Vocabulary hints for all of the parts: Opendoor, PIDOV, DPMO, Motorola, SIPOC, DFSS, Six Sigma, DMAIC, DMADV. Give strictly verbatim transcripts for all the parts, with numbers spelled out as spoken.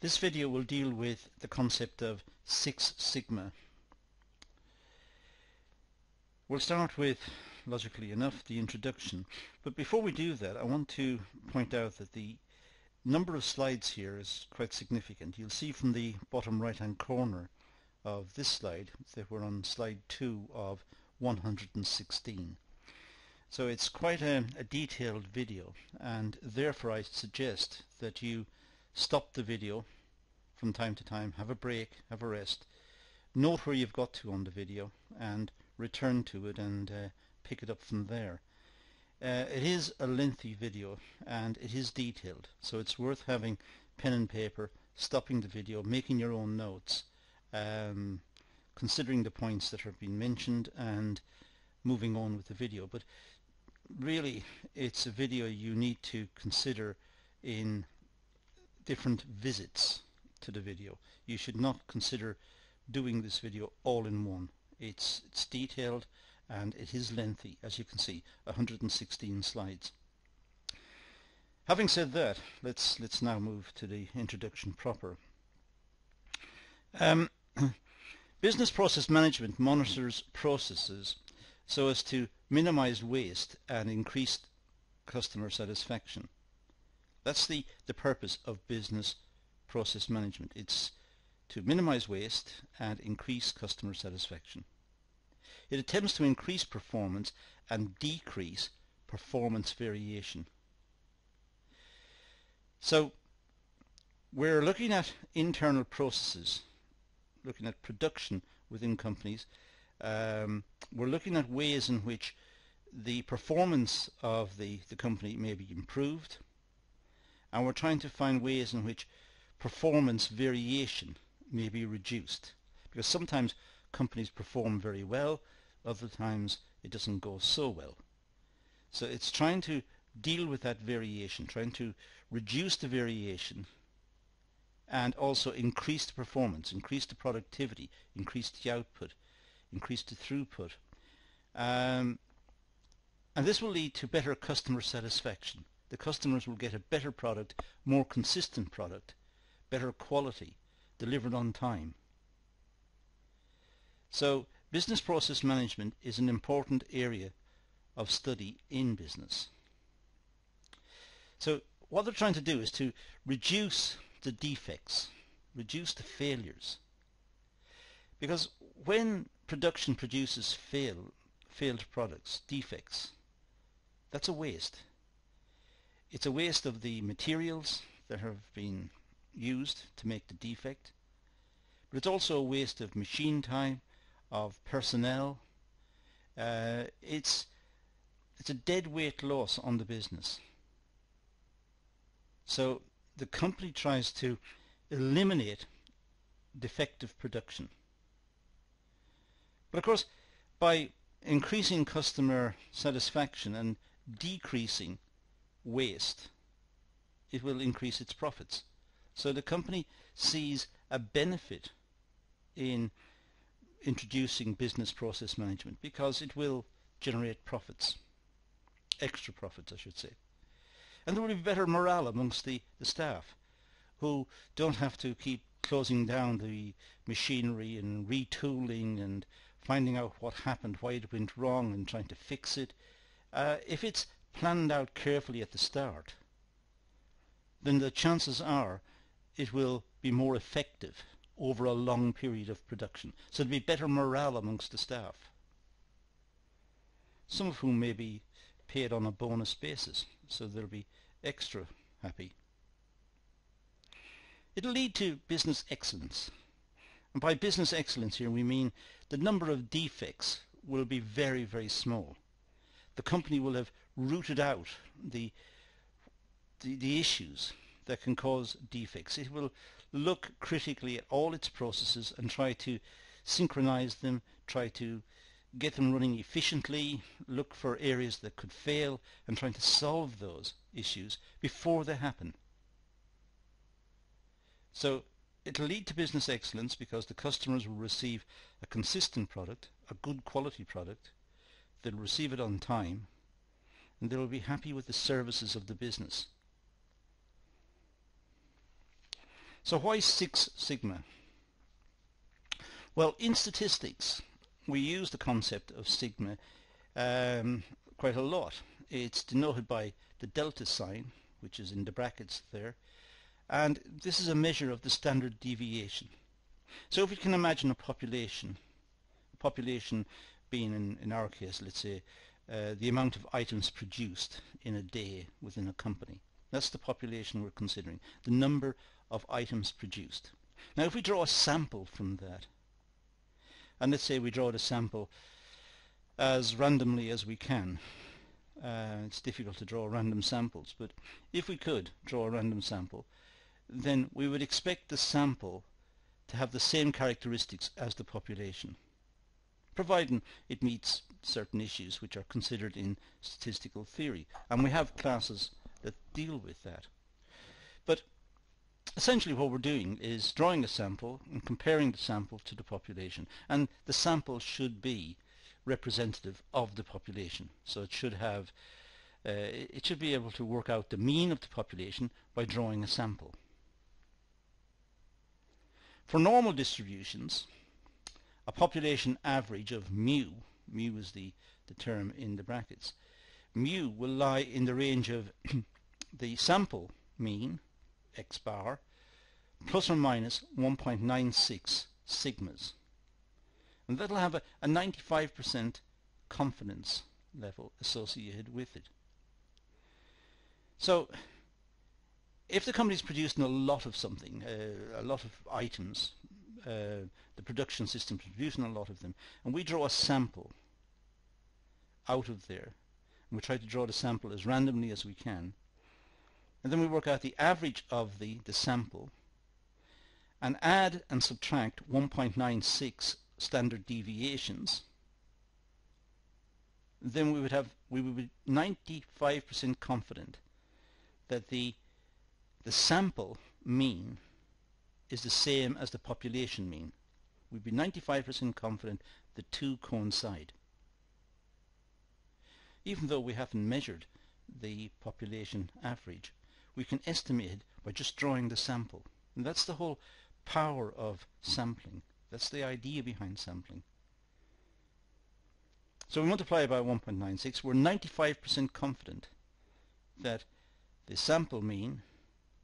This video will deal with the concept of Six Sigma. We'll start with, logically enough, the introduction. But before we do that, I want to point out that the number of slides here is quite significant. You'll see from the bottom right-hand corner of this slide that we're on slide two of one hundred sixteen. So it's quite a, a detailed video, and therefore I suggest that you stop the video from time to time, have a break, have a rest, note where you've got to on the video, and return to it and uh, pick it up from there. Uh, it is a lengthy video and it is detailed, so it's worth having pen and paper, stopping the video, making your own notes, um, considering the points that have been mentioned and moving on with the video. But really, it's a video you need to consider in different visits to the video. You should not consider doing this video all in one. It's, it's detailed and it is lengthy, as you can see, one hundred sixteen slides. Having said that, let's let's now move to the introduction proper. Um, business process management monitors processes so as to minimize waste and increase customer satisfaction. That's the, the purpose of business process management. It's to minimize waste and increase customer satisfaction. It attempts to increase performance and decrease performance variation. So we're looking at internal processes, looking at production within companies. Um, we're looking at ways in which the performance of the, the company may be improved. And we're trying to find ways in which performance variation may be reduced, because sometimes companies perform very well, other times it doesn't go so well. So it's trying to deal with that variation, trying to reduce the variation and also increase the performance, increase the productivity, increase the output, increase the throughput. Um, and this will lead to better customer satisfaction. The customers will get a better product, more consistent product, better quality, delivered on time. So business process management is an important area of study in business. So what they're trying to do is to reduce the defects, reduce the failures. Because when production produces fail, failed products, defects, that's a waste. It's a waste of the materials that have been used to make the defect, but it's also a waste of machine time, of personnel. Uh, it's, it's a deadweight loss on the business. So the company tries to eliminate defective production. But of course, by increasing customer satisfaction and decreasing waste, it will increase its profits. So the company sees a benefit in introducing business process management because it will generate profits, extra profits I should say. And there will be better morale amongst the, the staff, who don't have to keep closing down the machinery and retooling and finding out what happened, why it went wrong, and trying to fix it. Uh, if it's planned out carefully at the start, then the chances are it will be more effective over a long period of production. So there'll be better morale amongst the staff, some of whom may be paid on a bonus basis, so they'll be extra happy. It'll lead to business excellence, and by business excellence here we mean the number of defects will be very, very small. The company will have rooted out the, the the issues that can cause defects. It will look critically at all its processes and try to synchronize them, try to get them running efficiently, look for areas that could fail, and trying to solve those issues before they happen. So it'll lead to business excellence because the customers will receive a consistent product, a good quality product. They'll receive it on time, and they'll be happy with the services of the business. So why Six Sigma? Well, in statistics, we use the concept of sigma um, quite a lot. It's denoted by the delta sign, which is in the brackets there, and this is a measure of the standard deviation. So if we can imagine a population, a population being in, in our case, let's say, uh, the amount of items produced in a day within a company. That's the population we're considering, the number of items produced. Now if we draw a sample from that, and let's say we draw the sample as randomly as we can. Uh, it's difficult to draw random samples, but if we could draw a random sample, then we would expect the sample to have the same characteristics as the population, providing it meets certain issues which are considered in statistical theory, and we have classes that deal with that. But essentially what we're doing is drawing a sample and comparing the sample to the population, and the sample should be representative of the population, so it should have uh, it should be able to work out the mean of the population by drawing a sample. For normal distributions, a population average of mu, mu is the, the term in the brackets, mu will lie in the range of the sample mean, x bar, plus or minus one point nine six sigmas. And that'll have a ninety-five percent confidence level associated with it. So if the company's producing a lot of something, uh, a lot of items, uh, the production system's producing a lot of them, and we draw a sample out of there, and we try to draw the sample as randomly as we can, and then we work out the average of the, the sample, and add and subtract one point nine six standard deviations, then we would have we would be ninety-five percent confident that the the sample mean is the same as the population mean. We'd be ninety-five percent confident the two coincide, even though we haven't measured the population average. We can estimate it by just drawing the sample, and that's the whole power of sampling. That's the idea behind sampling. So we multiply by one point nine six. We're ninety-five percent confident that the sample mean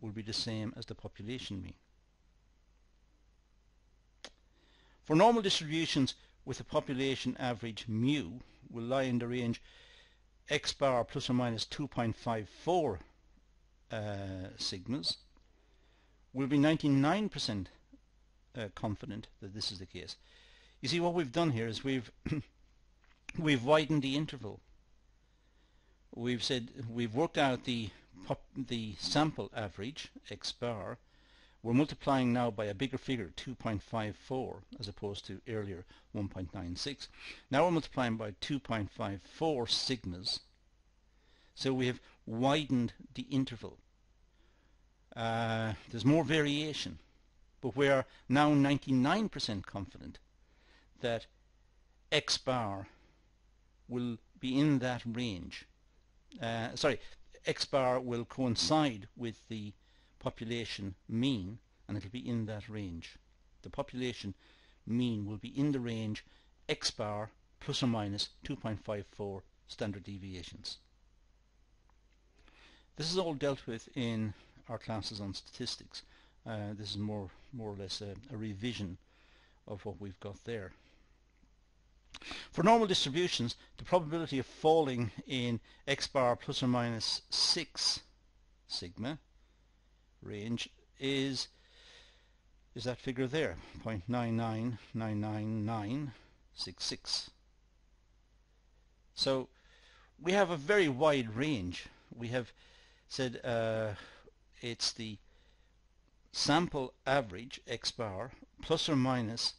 will be the same as the population mean. For normal distributions with a population average, mu will lie in the range x bar plus or minus two point five four uh, sigmas. We'll be ninety-nine percent Uh, confident that this is the case. You see, what we've done here is we've we've widened the interval. We've said we've worked out the pop, the sample average x bar. We're multiplying now by a bigger figure, two point five four, as opposed to earlier one point nine six. Now we're multiplying by two point five four sigmas. So we have widened the interval. Uh, there's more variation, but we are now ninety-nine percent confident that x bar will be in that range. Uh, sorry, x bar will coincide with the population mean, and it will be in that range. The population mean will be in the range x bar plus or minus two point five four standard deviations. This is all dealt with in our classes on statistics. Uh, this is more, more or less a, a revision of what we've got there. For normal distributions, the probability of falling in x bar plus or minus six sigma range is is that figure there, zero point nine nine nine nine nine six six. So we have a very wide range. We have said uh, it's the sample average x bar plus or minus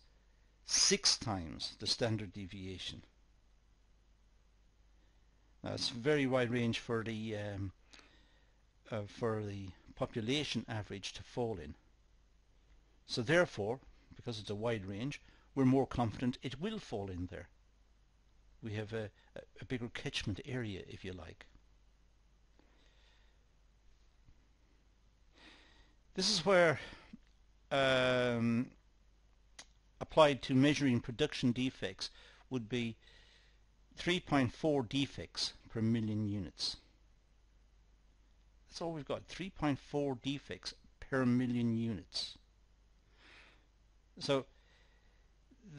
six times the standard deviation. Now it's a very wide range for the um, uh, for the population average to fall in. So therefore, because it's a wide range, we're more confident it will fall in there. We have a, a bigger catchment area, if you like. This is where um, applied to measuring production defects would be three point four defects per million units. That's all we've got, three point four defects per million units. So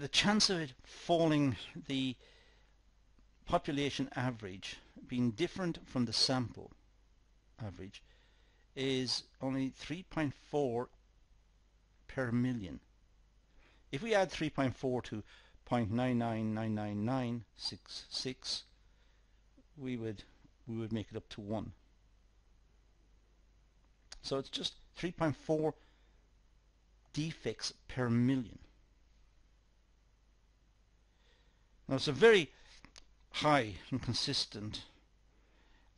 the chance of it falling, the population average being different from the sample average, is only three point four per million. If we add three point four to zero point nine nine nine nine nine six six, we would we would make it up to one. So it's just three point four defects per million. Now it's a very high and consistent,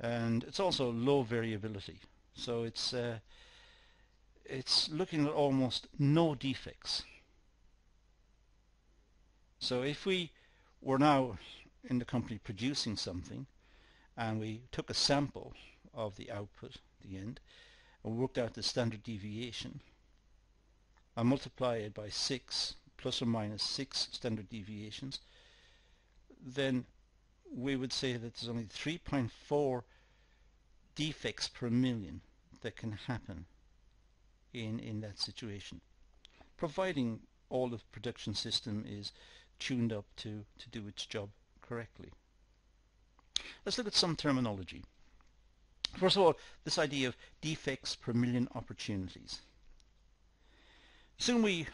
and it's also low variability. So it's uh, it's looking at almost no defects. So if we were now in the company producing something, and we took a sample of the output, the end, and worked out the standard deviation, and multiply it by six, plus or minus six standard deviations, then we would say that there's only three point four defects per million that can happen in in that situation, providing all the production system is tuned up to to do its job correctly. Let's look at some terminology. First of all, this idea of defects per million opportunities. Soon we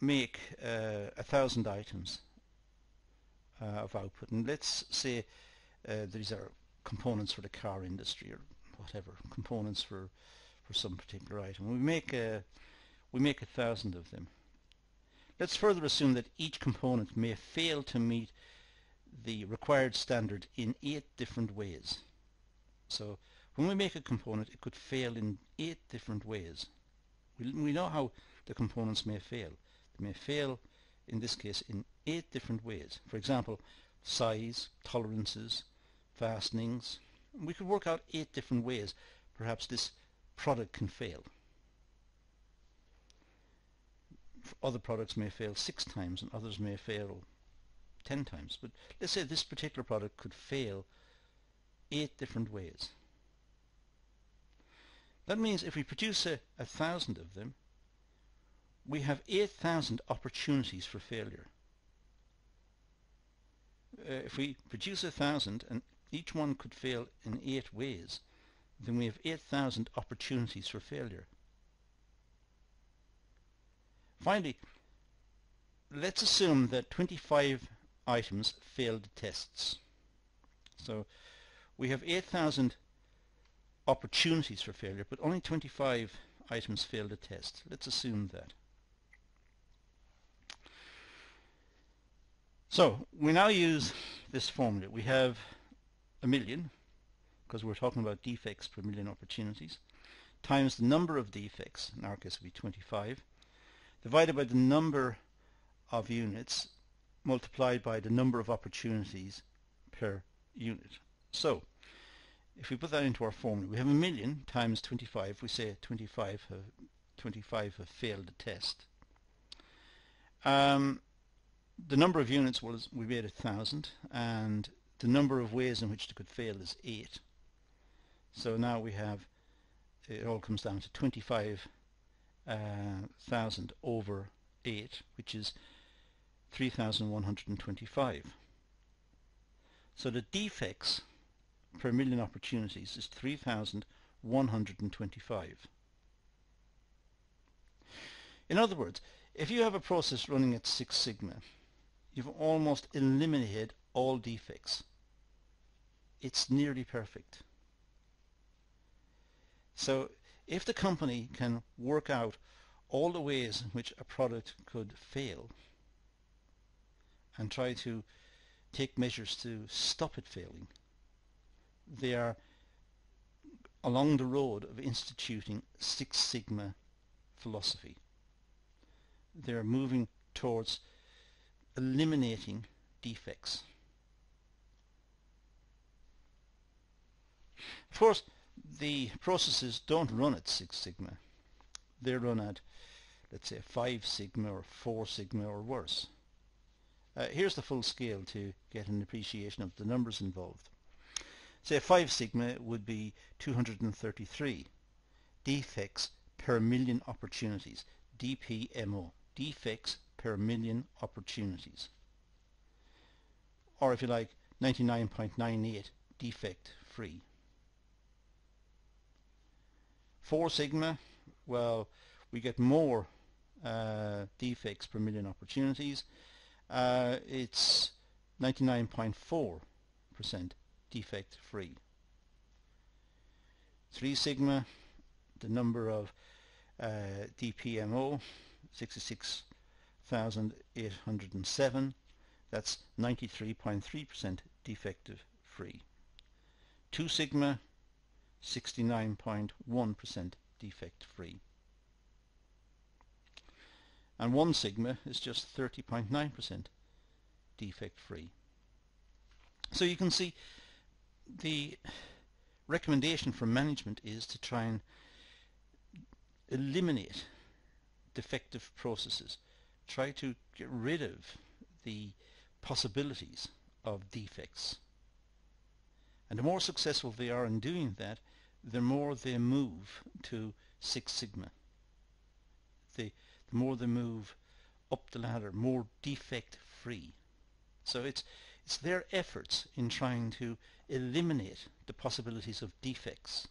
make uh, a thousand items uh, of output, and let's say uh, these are components for the car industry or whatever, components for for some particular item. We make a we make a thousand of them. Let's further assume that each component may fail to meet the required standard in eight different ways. So when we make a component, it could fail in eight different ways. We, we know how the components may fail. They may fail, in this case, in eight different ways. For example, size, tolerances, fastenings. We could work out eight different ways perhaps this product can fail. Other products may fail six times and others may fail ten times, but let's say this particular product could fail eight different ways. That means if we produce a, a thousand of them, we have eight thousand opportunities for failure. Uh, if we produce a thousand and each one could fail in eight ways, then we have eight thousand opportunities for failure. Finally, let's assume that twenty-five items failed tests. So we have eight thousand opportunities for failure, but only twenty-five items failed a test. Let's assume that. So we now use this formula. We have a million, because we're talking about defects per million opportunities, times the number of defects, in our case it would be twenty-five, divided by the number of units, multiplied by the number of opportunities per unit. So if we put that into our formula, we have a million times twenty-five. We say twenty-five have, twenty-five have failed the test. Um, the number of units was, we made a thousand, and the number of ways in which they could fail is eight. So now we have, it all comes down to twenty-five Uh, thousand over eight, which is three thousand one hundred twenty-five. So the defects per million opportunities is three thousand one hundred twenty-five. In other words, if you have a process running at Six Sigma, you've almost eliminated all defects. It's nearly perfect. So if the company can work out all the ways in which a product could fail and try to take measures to stop it failing, they are along the road of instituting Six Sigma philosophy. They are moving towards eliminating defects. Of course, the processes don't run at Six Sigma. They run at let's say five sigma or four sigma or worse. Uh, here's the full scale to get an appreciation of the numbers involved. Say five sigma would be two hundred thirty-three defects per million opportunities, D P M O, defects per million opportunities. Or if you like, ninety-nine point nine eight defect free. four sigma, well, we get more uh, defects per million opportunities. Uh, it's ninety-nine point four percent defect free. three sigma, the number of uh, D P M O, sixty-six thousand eight hundred seven, that's ninety-three point three percent defective free. two sigma, sixty-nine point one percent defect free. And one sigma is just thirty point nine percent defect free. So you can see the recommendation from management is to try and eliminate defective processes. Try to get rid of the possibilities of defects. And the more successful they are in doing that, the more they move to Six Sigma. The The more they move up the ladder, more defect-free. So it's it's their efforts in trying to eliminate the possibilities of defects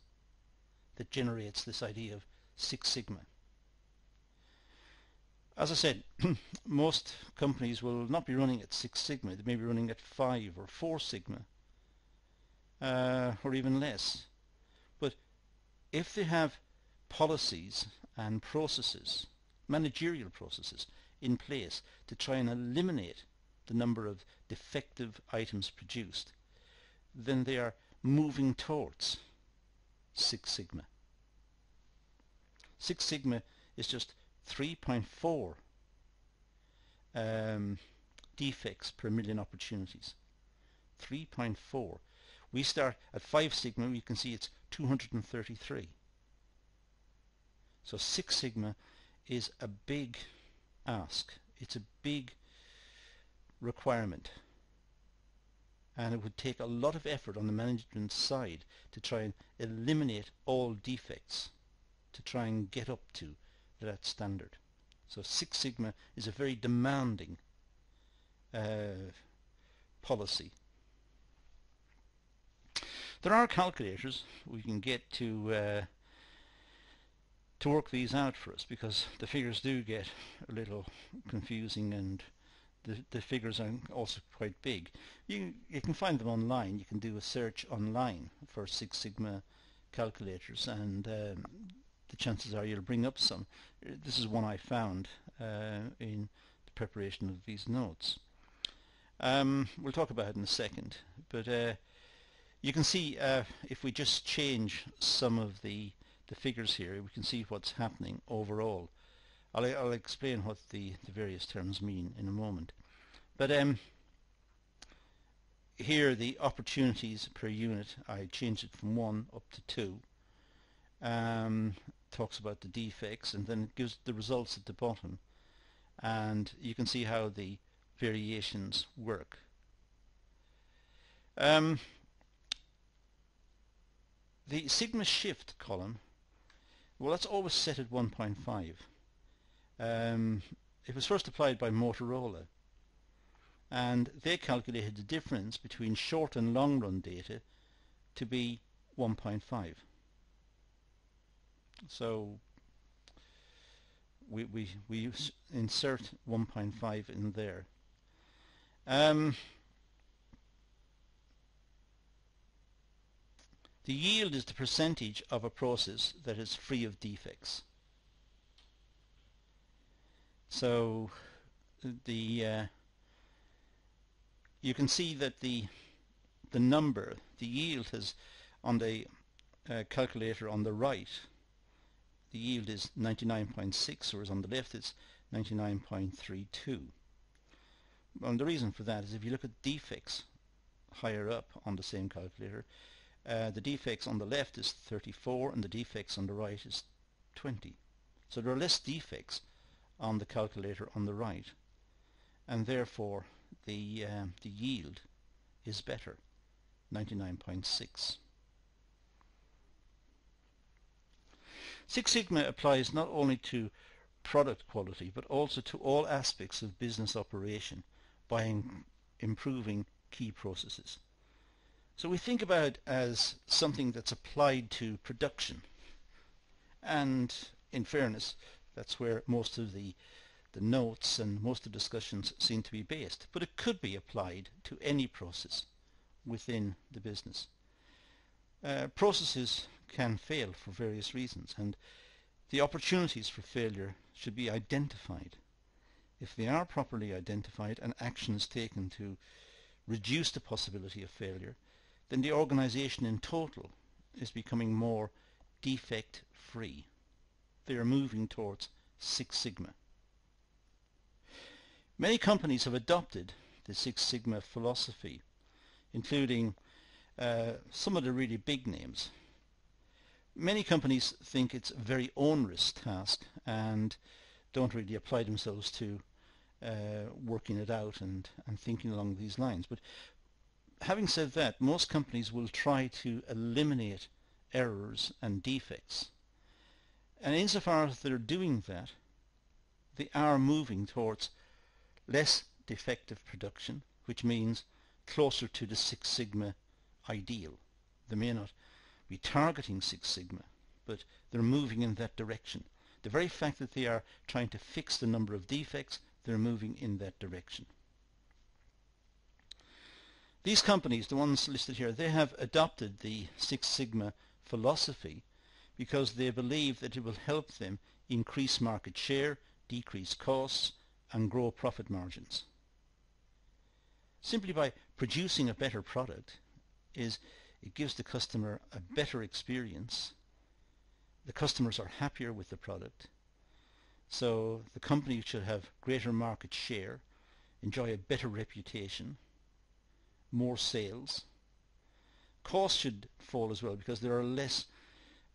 that generates this idea of Six Sigma. As I said, most companies will not be running at Six Sigma. They may be running at five or four Sigma, uh, or even less. But if they have policies and processes, managerial processes in place to try and eliminate the number of defective items produced, then they are moving towards Six Sigma. Six Sigma is just three point four um, defects per million opportunities. three point four. We start at five Sigma, you can see it's two hundred thirty-three. So Six Sigma is a big ask. It's a big requirement, and it would take a lot of effort on the management side to try and eliminate all defects to try and get up to that standard. So Six Sigma is a very demanding uh, policy. There are calculators we can get to uh, to work these out for us, because the figures do get a little confusing, and the, the figures are also quite big. You, you can find them online. You can do a search online for Six Sigma calculators, and um, the chances are you'll bring up some. This is one I found uh, in the preparation of these notes. Um, we'll talk about it in a second, but uh, you can see uh, if we just change some of the the figures here, we can see what's happening overall. I'll, I'll explain what the, the various terms mean in a moment. But um, here the opportunities per unit, I changed it from one up to two. Um, talks about the defects, and then it gives the results at the bottom. And you can see how the variations work. Um, the sigma shift column, well, that's always set at one point five. Um, it was first applied by Motorola, and they calculated the difference between short and long run data to be one point five. So we, we, we insert one point five in there. Um, The yield is the percentage of a process that is free of defects. So the uh, you can see that the the number, the yield has, on the uh, calculator on the right, the yield is ninety-nine point six, whereas on the left it's ninety-nine point three two. And the reason for that is if you look at defects higher up on the same calculator, Uh, the defects on the left is thirty-four, and the defects on the right is twenty. So there are less defects on the calculator on the right, and therefore the uh, the yield is better, ninety-nine point six. Six Sigma applies not only to product quality but also to all aspects of business operation by improving key processes. So we think about it as something that's applied to production, and in fairness that's where most of the the notes and most of the discussions seem to be based, but it could be applied to any process within the business. Uh, processes can fail for various reasons, and the opportunities for failure should be identified. If they are properly identified and action is taken to reduce the possibility of failure, then the organization in total is becoming more defect free. They are moving towards Six Sigma. Many companies have adopted the Six Sigma philosophy, including uh, some of the really big names. Many companies think it's a very onerous task and don't really apply themselves to uh, working it out and, and thinking along these lines. But having said that, most companies will try to eliminate errors and defects. And insofar as they're doing that, they are moving towards less defective production, which means closer to the Six Sigma ideal. They may not be targeting Six Sigma, but they're moving in that direction. The very fact that they are trying to fix the number of defects, they're moving in that direction. These companies, the ones listed here, they have adopted the Six Sigma philosophy because they believe that it will help them increase market share, decrease costs, and grow profit margins. Simply by producing a better product, is it gives the customer a better experience. The customers are happier with the product, so the company should have greater market share, enjoy a better reputation, more sales. Costs should fall as well because there are less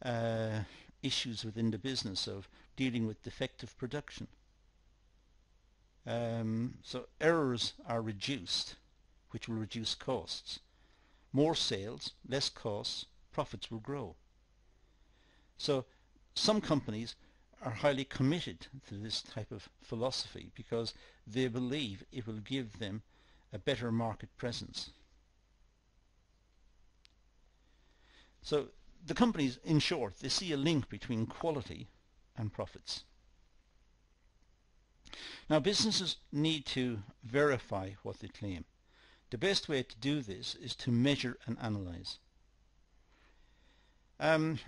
uh, issues within the business of dealing with defective production. Um, so errors are reduced, which will reduce costs. More sales, less costs, profits will grow. So some companies are highly committed to this type of philosophy because they believe it will give them a better market presence. So the companies, in short, they see a link between quality and profits. Now, businesses need to verify what they claim. The best way to do this is to measure and analyze. Um,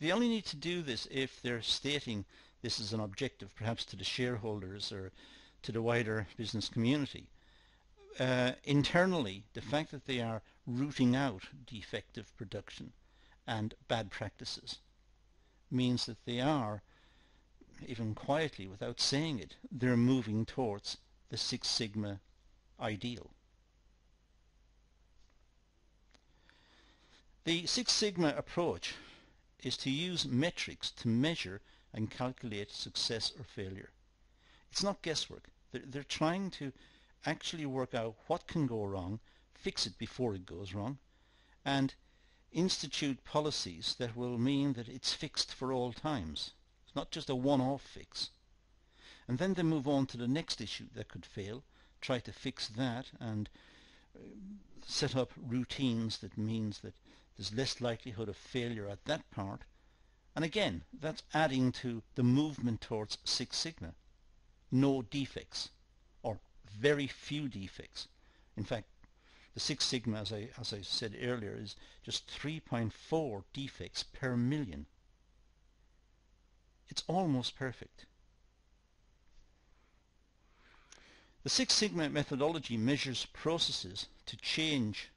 they only need to do this if they're stating this is an objective, perhaps to the shareholders or to the wider business community. Uh, internally, the fact that they are rooting out defective production and bad practices means that they are, even quietly, without saying it, they're moving towards the Six Sigma ideal. The Six Sigma approach is to use metrics to measure and calculate success or failure. It's not guesswork. They're, they're trying to actually work out what can go wrong, fix it before it goes wrong, and institute policies that will mean that it's fixed for all times. Not just a one-off fix. And then they move on to the next issue that could fail, try to fix that, and uh, set up routines that means that there's less likelihood of failure at that part. And again, that's adding to the movement towards Six Sigma. No defects, or very few defects. In fact, the Six Sigma, as I, as I said earlier, is just three point four defects per million. It's almost perfect. The Six Sigma methodology measures processes to change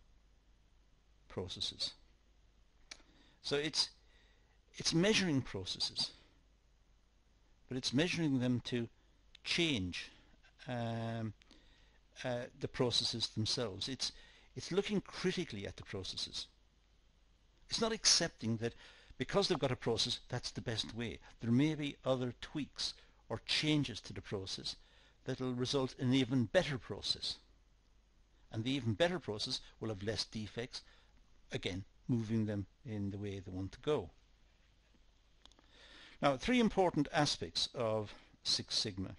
processes. So it's it's measuring processes, but it's measuring them to change um, uh, the processes themselves. It's it's looking critically at the processes. It's not accepting that because they've got a process, that's the best way. There may be other tweaks or changes to the process that will result in an even better process. And the even better process will have less defects, again, moving them in the way they want to go. Now, three important aspects of Six Sigma.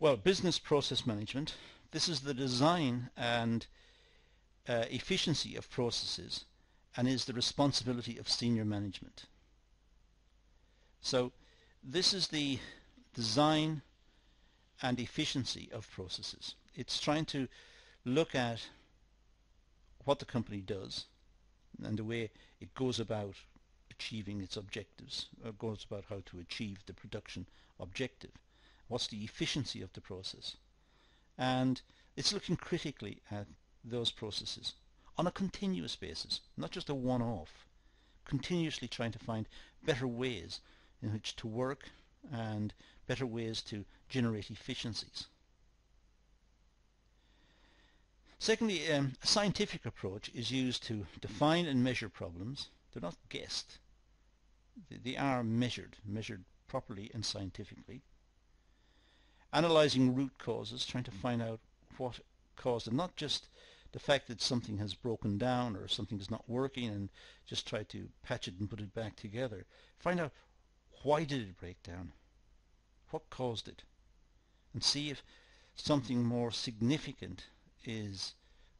Well, business process management. This is the design and uh, efficiency of processes and is the responsibility of senior management. So this is the design and efficiency of processes. It's trying to look at what the company does and the way it goes about achieving its objectives, or goes about how to achieve the production objective. What's the efficiency of the process? And it's looking critically at those processes on a continuous basis, not just a one-off, continuously trying to find better ways in which to work and better ways to generate efficiencies. Secondly, um, a scientific approach is used to define and measure problems. They're not guessed. They are measured, measured properly and scientifically. Analyzing root causes, trying to find out what caused them, not just the fact that something has broken down or something is not working and just try to patch it and put it back together. Find out, why did it break down? What caused it? And see if something more significant is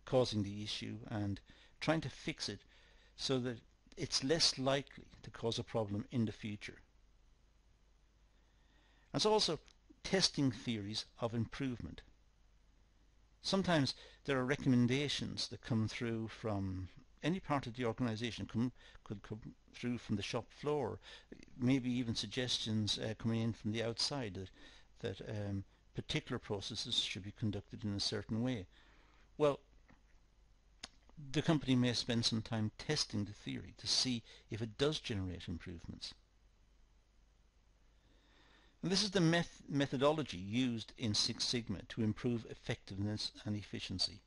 causing the issue and trying to fix it so that it's less likely to cause a problem in the future. And so also testing theories of improvement. Sometimes there are recommendations that come through from any part of the organization, come, could come through from the shop floor, maybe even suggestions uh, coming in from the outside that, that um, particular processes should be conducted in a certain way. Well, the company may spend some time testing the theory to see if it does generate improvements. And this is the meth methodology used in Six Sigma to improve effectiveness and efficiency,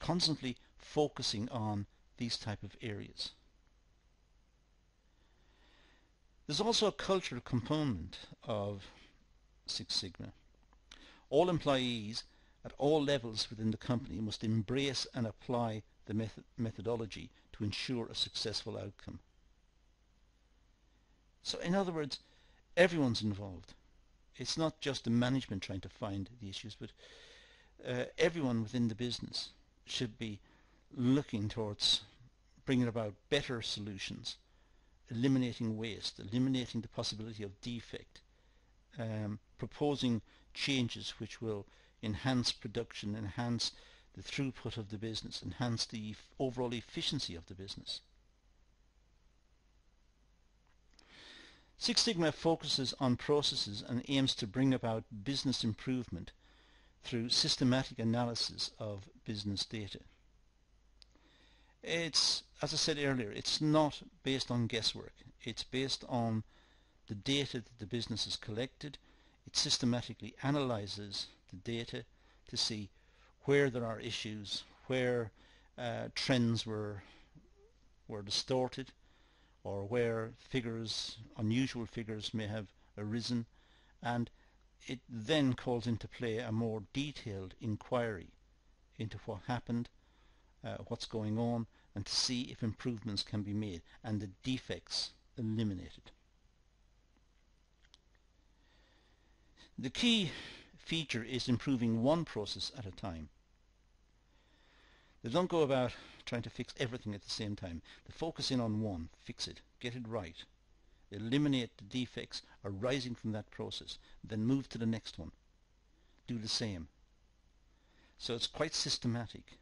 constantly focusing on these type of areas. There's also a cultural component of Six Sigma. All employees at all levels within the company must embrace and apply the method methodology to ensure a successful outcome. So in other words, everyone's involved. It's not just the management trying to find the issues, but uh, everyone within the business should be looking towards bringing about better solutions, eliminating waste, eliminating the possibility of defect, um, proposing changes which will enhance production, enhance the throughput of the business, enhance the overall efficiency of the business. Six Sigma focuses on processes and aims to bring about business improvement through systematic analysis of business data. It's, as I said earlier, it's not based on guesswork. It's based on the data that the business has collected. It systematically analyzes the data to see where there are issues, where uh, trends were, were distorted, or where figures, unusual figures, may have arisen, and it then calls into play a more detailed inquiry into what happened, uh, what's going on, and to see if improvements can be made and the defects eliminated. The key feature is improving one process at a time. They don't go about trying to fix everything at the same time. They focus in on one, fix it, get it right, eliminate the defects arising from that process, then move to the next one, do the same. So it's quite systematic,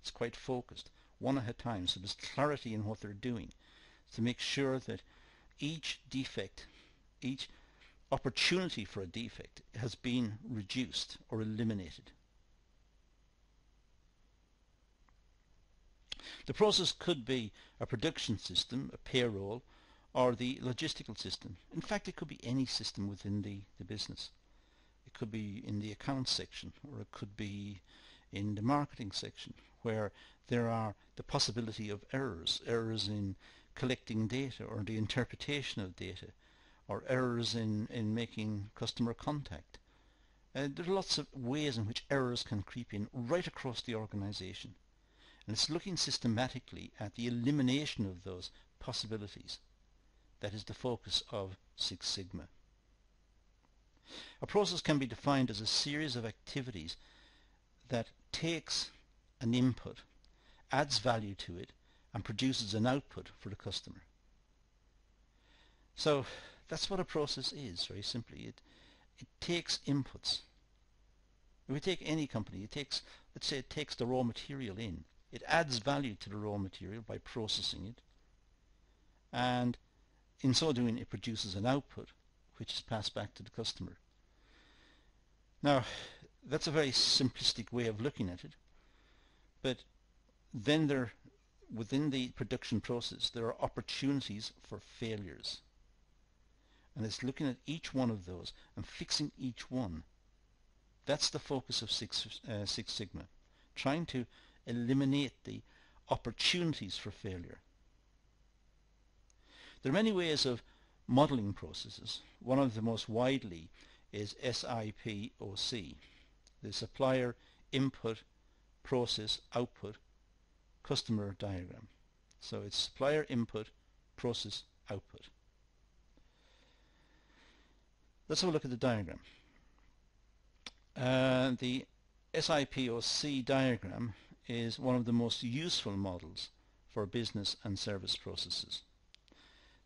it's quite focused, one at a time, so there's clarity in what they're doing to make sure that each defect, each opportunity for a defect has been reduced or eliminated. The process could be a production system, a payroll, or the logistical system. In fact, it could be any system within the, the business. It could be in the accounts section, or it could be in the marketing section, where there are the possibility of errors, errors in collecting data or the interpretation of data, or errors in, in making customer contact. Uh, there are lots of ways in which errors can creep in right across the organization. And it's looking systematically at the elimination of those possibilities. That is the focus of Six Sigma. A process can be defined as a series of activities that takes an input, adds value to it, and produces an output for the customer. So that's what a process is, very simply. It, it takes inputs. If we take any company, it takes, let's say it takes the raw material in. It adds value to the raw material by processing it, and in so doing it produces an output which is passed back to the customer. Now that's a very simplistic way of looking at it, but then there, within the production process, there are opportunities for failures, and it's looking at each one of those and fixing each one. That's the focus of Six, uh, Six Sigma, trying to eliminate the opportunities for failure. There are many ways of modeling processes. One of the most widely is SIPOC, the supplier input process output customer diagram. So it's supplier input process output. Let's have a look at the diagram. Uh, the SIPOC diagram is one of the most useful models for business and service processes.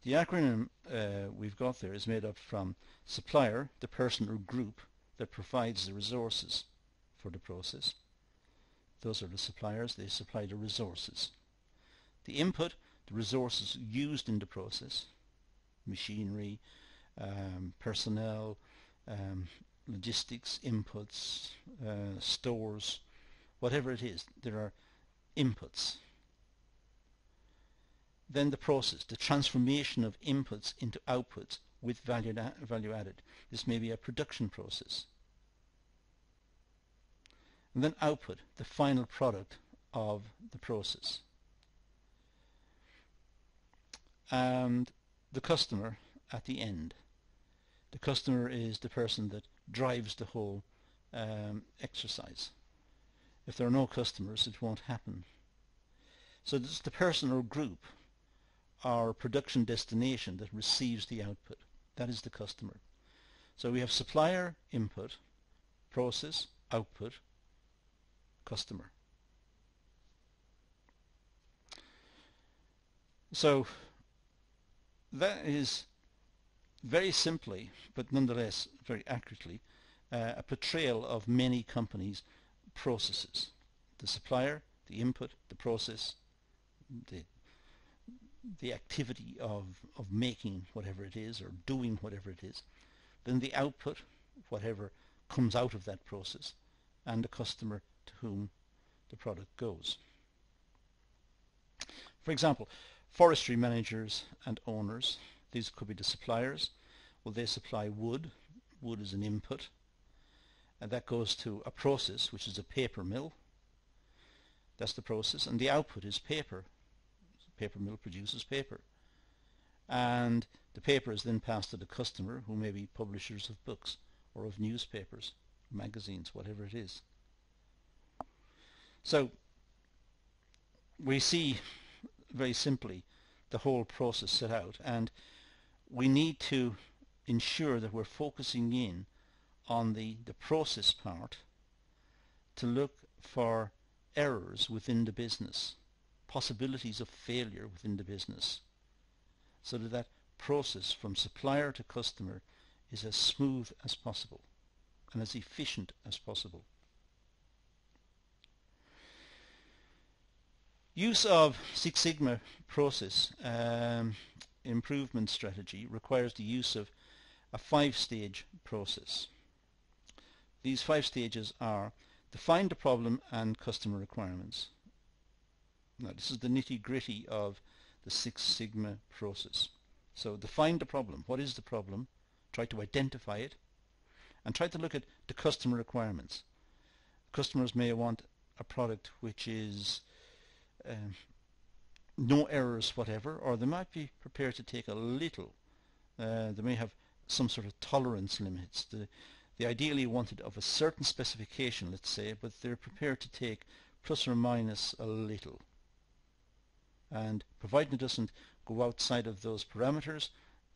The acronym uh, we've got there is made up from supplier, the person or group that provides the resources for the process. Those are the suppliers, they supply the resources. The input, the resources used in the process, machinery, um, personnel, um, logistics, inputs, uh, stores, whatever it is, there are inputs. Then the process, the transformation of inputs into outputs with value, value added. This may be a production process. And then output, the final product of the process. And the customer at the end. The customer is the person that drives the whole um, exercise. If there are no customers, it won't happen. So it's the person or group, our production destination, that receives the output. That is the customer. So we have supplier input, process output, customer. So that is very simply, but nonetheless very accurately, uh, a portrayal of many companies' processes. The supplier, the input, the process, the, the activity of, of making whatever it is or doing whatever it is, then the output, whatever comes out of that process, and the customer to whom the product goes. For example, forestry managers and owners, these could be the suppliers. Well, they supply wood. Wood is an input. And that goes to a process, which is a paper mill. That's the process, and the output is paper. The paper mill produces paper, and the paper is then passed to the customer, who may be publishers of books or of newspapers, magazines, whatever it is. So we see very simply the whole process set out, and we need to ensure that we're focusing in on the, the process part to look for errors within the business, possibilities of failure within the business, so that that process from supplier to customer is as smooth as possible and as efficient as possible. Use of Six Sigma process um, improvement strategy requires the use of a five-stage process. These five stages are: define the problem and customer requirements. Now this is the nitty-gritty of the Six Sigma process. So define the problem. What is the problem? Try to identify it, and try to look at the customer requirements. Customers may want a product which is um, no errors whatever, or they might be prepared to take a little Uh, they may have some sort of tolerance limits. The, they ideally wanted of a certain specification, let's say, but they're prepared to take plus or minus a little. And provided it doesn't go outside of those parameters,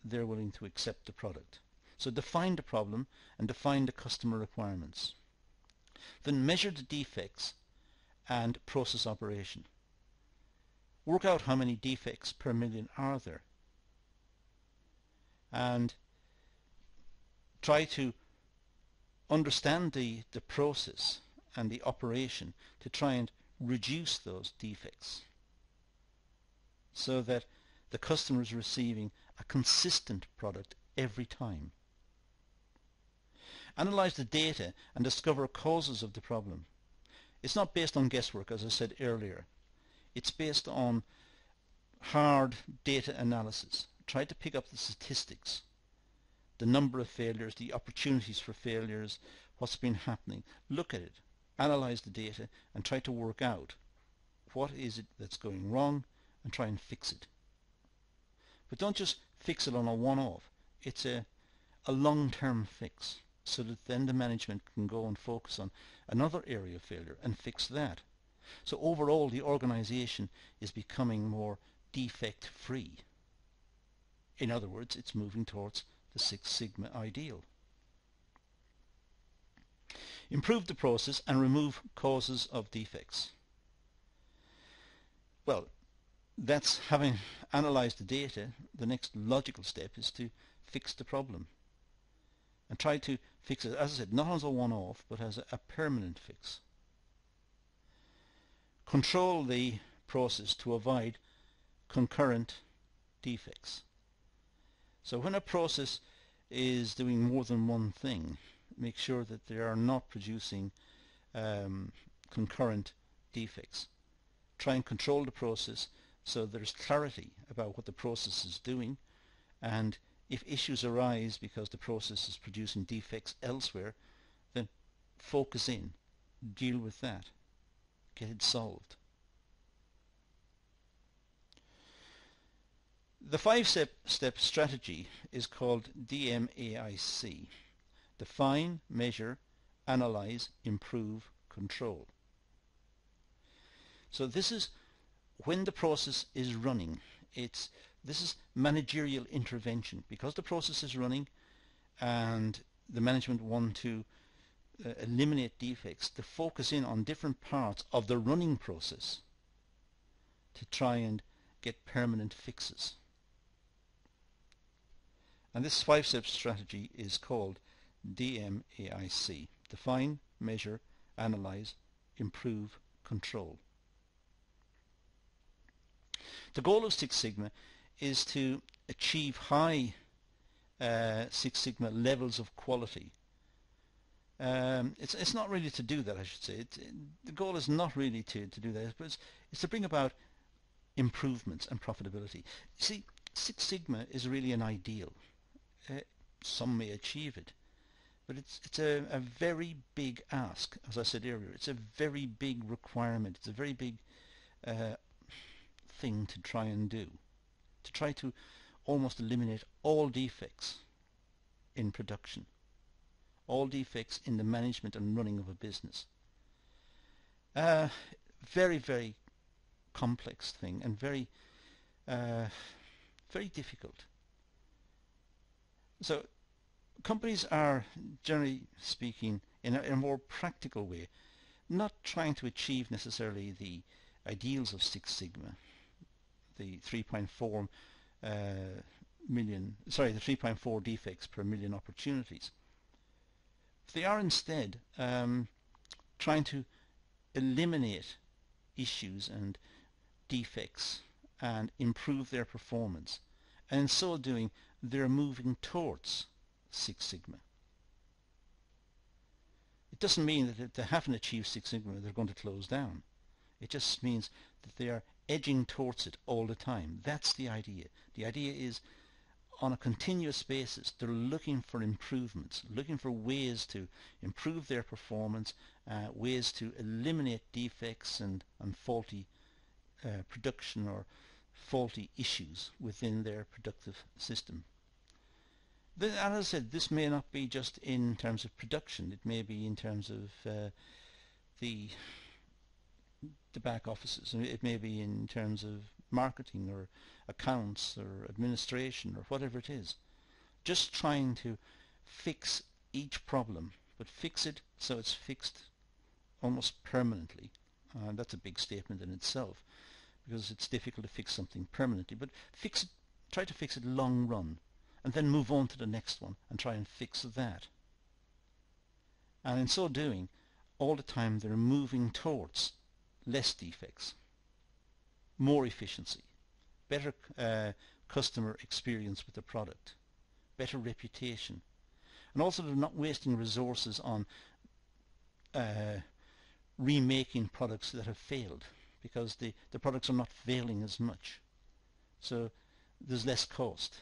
they're willing to accept the product. So define the problem and define the customer requirements. Then measure the defects and process operation. Work out how many defects per million are there. And try to understand the, the process and the operation to try and reduce those defects so that the customer is receiving a consistent product every time. Analyze the data and discover causes of the problem. It's not based on guesswork, as I said earlier. It's based on hard data analysis. Try to pick up the statistics, the number of failures, the opportunities for failures, what's been happening. Look at it, analyze the data, and try to work out what is it that's going wrong and try and fix it. But don't just fix it on a one-off. It's a, a long-term fix so that then the management can go and focus on another area of failure and fix that. So overall, the organization is becoming more defect-free. In other words, it's moving towards the Six Sigma ideal. Improve the process and remove causes of defects. Well, that's having analyzed the data. The next logical step is to fix the problem and try to fix it, as I said, not as a one-off, but as a, a permanent fix. Control the process to avoid concurrent defects. So when a process is doing more than one thing, make sure that they are not producing um, concurrent defects. Try and control the process so there's clarity about what the process is doing, and if issues arise because the process is producing defects elsewhere, then focus in, deal with that, get it solved. The five-step step strategy is called D M A I C. Define, measure, analyze, improve, control. So this is when the process is running. It's, this is managerial intervention. Because the process is running and the management want to uh, eliminate defects, to focus in on different parts of the running process to try and get permanent fixes. And this five-step strategy is called D M A I C. Define, measure, analyze, improve, control. The goal of Six Sigma is to achieve high uh, Six Sigma levels of quality. Um, it's, it's not really to do that, I should say. It, it, the goal is not really to, to do that, but it's, it's to bring about improvements and profitability. See, Six Sigma is really an ideal. Uh, some may achieve it, but it's it's a, a very big ask. As I said earlier, it's a very big requirement. It's a very big uh, thing to try and do, to try to almost eliminate all defects in production, all defects in the management and running of a business. Uh, very, very complex thing, and very uh, very difficult. So companies are, generally speaking, in a, in a more practical way, not trying to achieve necessarily the ideals of Six Sigma, the three point four uh, million, sorry, the three point four defects per million opportunities. They are instead um, trying to eliminate issues and defects and improve their performance, and in so doing they're moving towards Six Sigma. It doesn't mean that if they haven't achieved Six Sigma they're going to close down. It just means that they are edging towards it all the time. That's the idea. The idea is on a continuous basis they're looking for improvements, looking for ways to improve their performance, uh, ways to eliminate defects and, and faulty Uh, production or faulty issues within their productive system. As I said, this may not be just in terms of production, it may be in terms of uh, the the back offices, it may be in terms of marketing or accounts or administration or whatever it is. Just trying to fix each problem, but fix it so it's fixed almost permanently. Uh, that's a big statement in itself, because it's difficult to fix something permanently, but fix it, try to fix it long run, and then move on to the next one and try and fix that. And in so doing, all the time they're moving towards less defects, more efficiency, better uh, customer experience with the product, better reputation, and also they're not wasting resources on uh, remaking products that have failed, because the, the products are not failing as much. So there's less cost,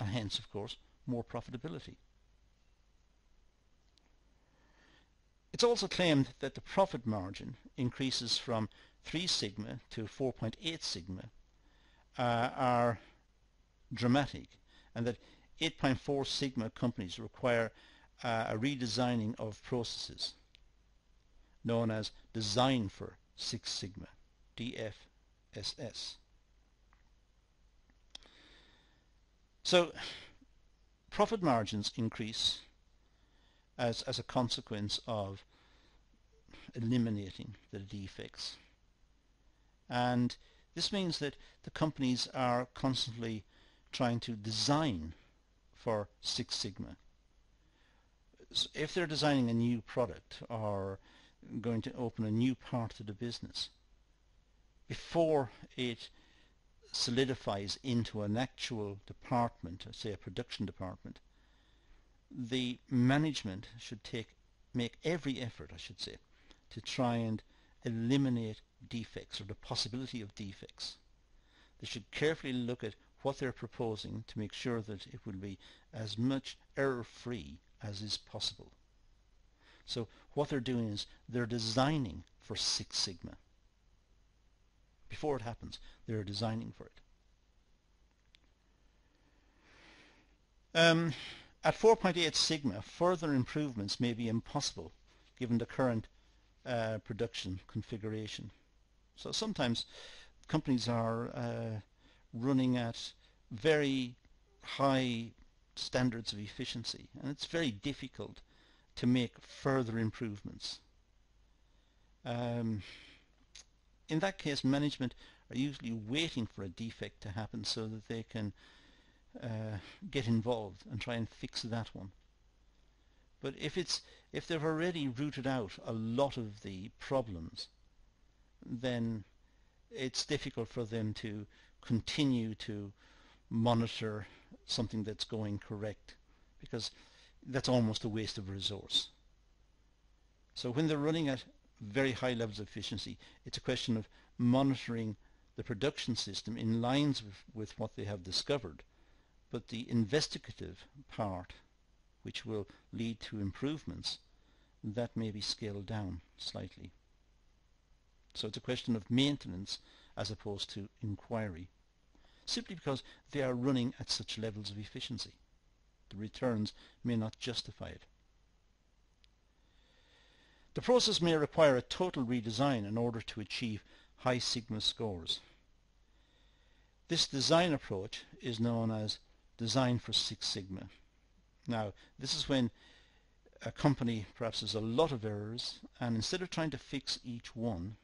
and hence, of course, more profitability. It's also claimed that the profit margin increases from three sigma to four point eight sigma uh, are dramatic, and that eight point four sigma companies require uh, a redesigning of processes, known as Design for Six Sigma, D F S S. So profit margins increase as, as a consequence of eliminating the defects, and this means that the companies are constantly trying to design for Six Sigma. So if they're designing a new product or going to open a new part of the business, before it solidifies into an actual department, say a production department, the management should take make every effort, I should say, to try and eliminate defects or the possibility of defects. They should carefully look at what they're proposing to make sure that it will be as much error-free as is possible. So what they're doing is they're designing for Six Sigma. Before it happens, they're designing for it. Um, at four point eight sigma, further improvements may be impossible given the current uh, production configuration. So sometimes companies are uh, running at very high standards of efficiency, and it's very difficult to make further improvements. Um, in that case, management are usually waiting for a defect to happen so that they can uh, get involved and try and fix that one. But if it's if they've already rooted out a lot of the problems, then it's difficult for them to continue to monitor something that's going correct, because that's almost a waste of resource. So when they're running at very high levels of efficiency, it's a question of monitoring the production system in lines with, with what they have discovered, but the investigative part, which will lead to improvements, that may be scaled down slightly. So it's a question of maintenance as opposed to inquiry, simply because they are running at such levels of efficiency. The returns may not justify it. The process may require a total redesign in order to achieve high sigma scores. This design approach is known as Design for Six Sigma. Now, this is when a company perhaps has a lot of errors, and instead of trying to fix each one,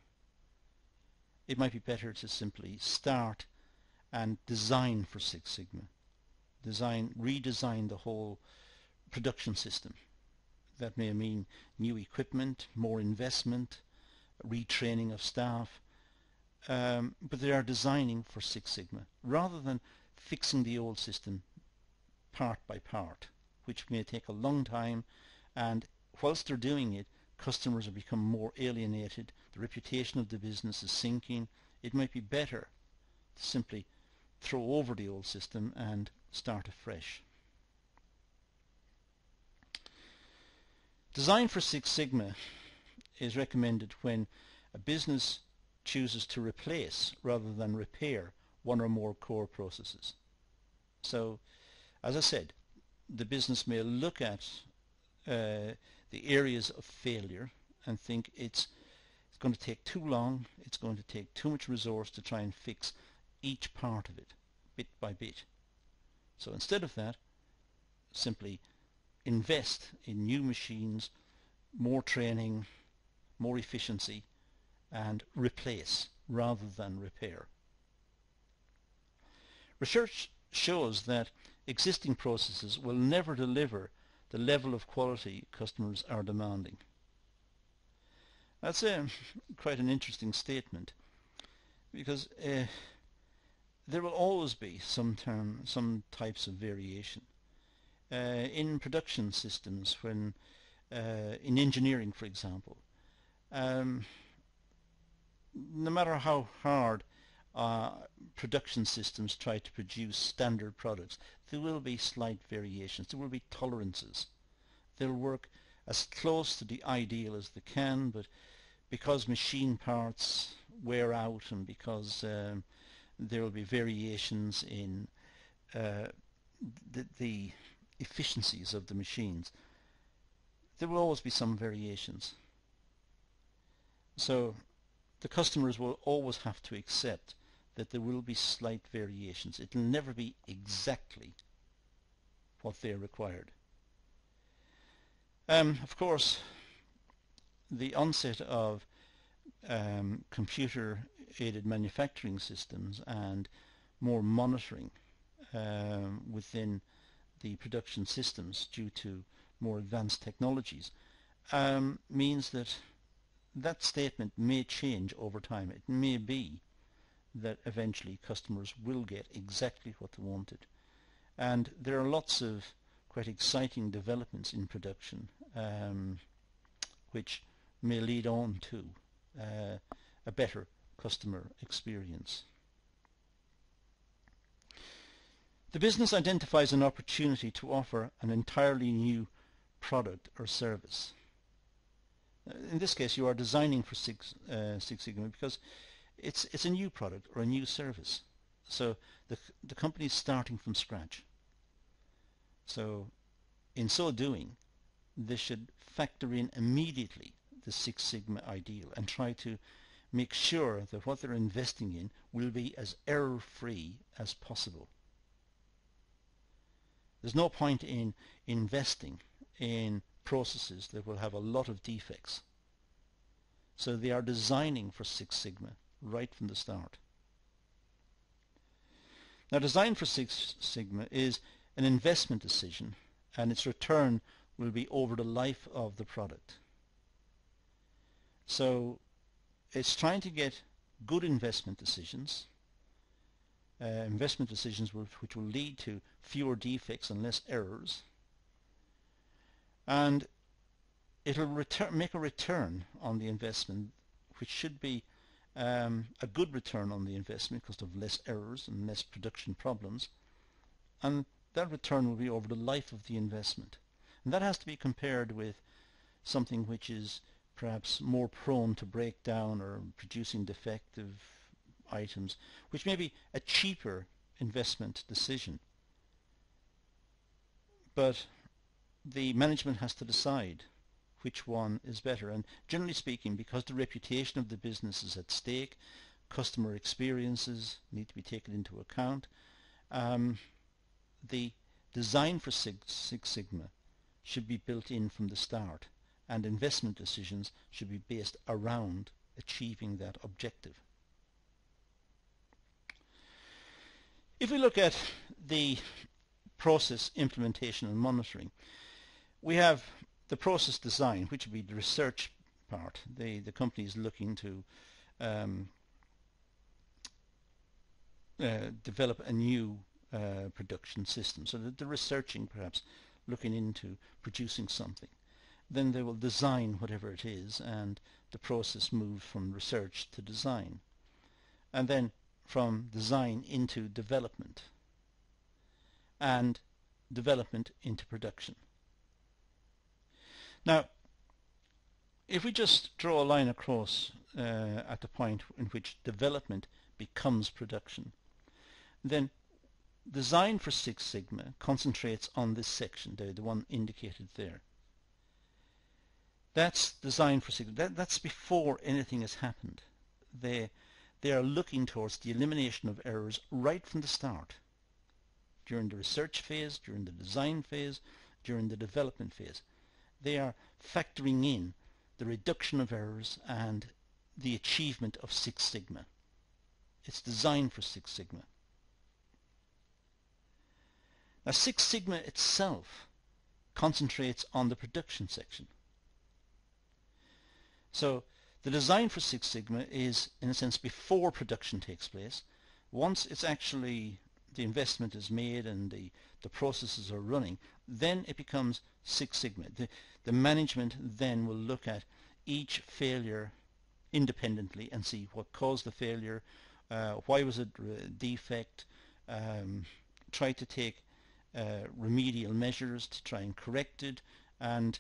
it might be better to simply start and design for Six Sigma. Design, redesign the whole production system. That may mean new equipment, more investment, retraining of staff, um, but they are designing for Six Sigma rather than fixing the old system part by part, which may take a long time, and whilst they're doing it, customers have become more alienated, the reputation of the business is sinking. It might be better to simply throw over the old system and start afresh. Design for Six Sigma is recommended when a business chooses to replace rather than repair one or more core processes. So, as I said, the business may look at uh, the areas of failure and think it's, it's going to take too long, it's going to take too much resource to try and fix each part of it, bit by bit. So instead of that, simply invest in new machines, more training, more efficiency, and replace rather than repair. Research shows that existing processes will never deliver the level of quality customers are demanding. That's a, quite an interesting statement, because uh, there will always be some, term, some types of variation. Uh, in production systems, when uh, in engineering, for example, um, no matter how hard uh, production systems try to produce standard products, there will be slight variations, there will be tolerances. They'll work as close to the ideal as they can, but because machine parts wear out and because um, there will be variations in uh, the, the efficiencies of the machines, there will always be some variations. So the customers will always have to accept that there will be slight variations. It will never be exactly what they are required. Um, of course, the onset of um, computer-aided manufacturing systems and more monitoring um, within the production systems due to more advanced technologies um, means that that statement may change over time. It may be that eventually customers will get exactly what they wanted. And there are lots of quite exciting developments in production um, which may lead on to uh, a better customer experience. The business identifies an opportunity to offer an entirely new product or service. In this case, you are designing for Six, uh, Six Sigma because it's, it's a new product or a new service. So the, the company is starting from scratch. So in so doing, they should factor in immediately the Six Sigma ideal and try to make sure that what they're investing in will be as error-free as possible. There's no point in investing in processes that will have a lot of defects. So they are designing for Six Sigma right from the start. Now, design for Six Sigma is an investment decision, and its return will be over the life of the product. So it's trying to get good investment decisions, Uh, investment decisions which will lead to fewer defects and less errors, and it will make a return on the investment which should be um, a good return on the investment because of less errors and less production problems, and that return will be over the life of the investment. And that has to be compared with something which is perhaps more prone to breakdown or producing defective items, which may be a cheaper investment decision. But the management has to decide which one is better, and generally speaking, because the reputation of the business is at stake, customer experiences need to be taken into account, um, the design for Six, Six Sigma should be built in from the start, and investment decisions should be based around achieving that objective. If we look at the process implementation and monitoring, we have the process design, which would be the research part. The, the company is looking to um, uh, develop a new uh, production system. So that they're researching, perhaps, looking into producing something. Then they will design whatever it is, and the process moves from research to design. And then from design into development, and development into production. Now, if we just draw a line across uh, at the point in which development becomes production, then design for Six Sigma concentrates on this section, the, the one indicated there. That's design for Sigma. That, that's before anything has happened. They, they are looking towards the elimination of errors right from the start, during the research phase, during the design phase, during the development phase. They are factoring in the reduction of errors and the achievement of Six Sigma. It's designed for Six Sigma. Now, Six Sigma itself concentrates on the production section. So the design for Six Sigma is, in a sense, before production takes place. Once it's actually the investment is made and the, the processes are running, then it becomes Six Sigma. The, the management then will look at each failure independently and see what caused the failure, uh, why was it a defect, um, try to take uh, remedial measures to try and correct it, and